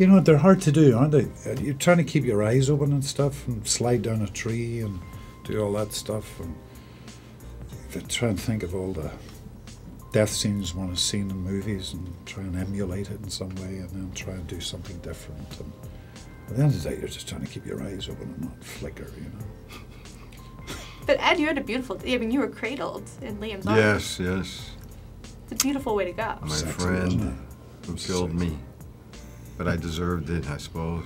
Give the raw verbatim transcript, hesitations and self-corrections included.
you know, they're hard to do, aren't they? You're trying to keep your eyes open and stuff, and slide down a tree and do all that stuff. And I try and think of all the death scenes one has seen in movies and try and emulate it in some way, and then try and do something different. And at the end of the day, you're just trying to keep your eyes open and not flicker, you know. But Ed, you had a beautiful day. I mean, you were cradled in Liam's arms. Yes, yes. It's a beautiful way to go. My friend who killed me. But I deserved it, I suppose.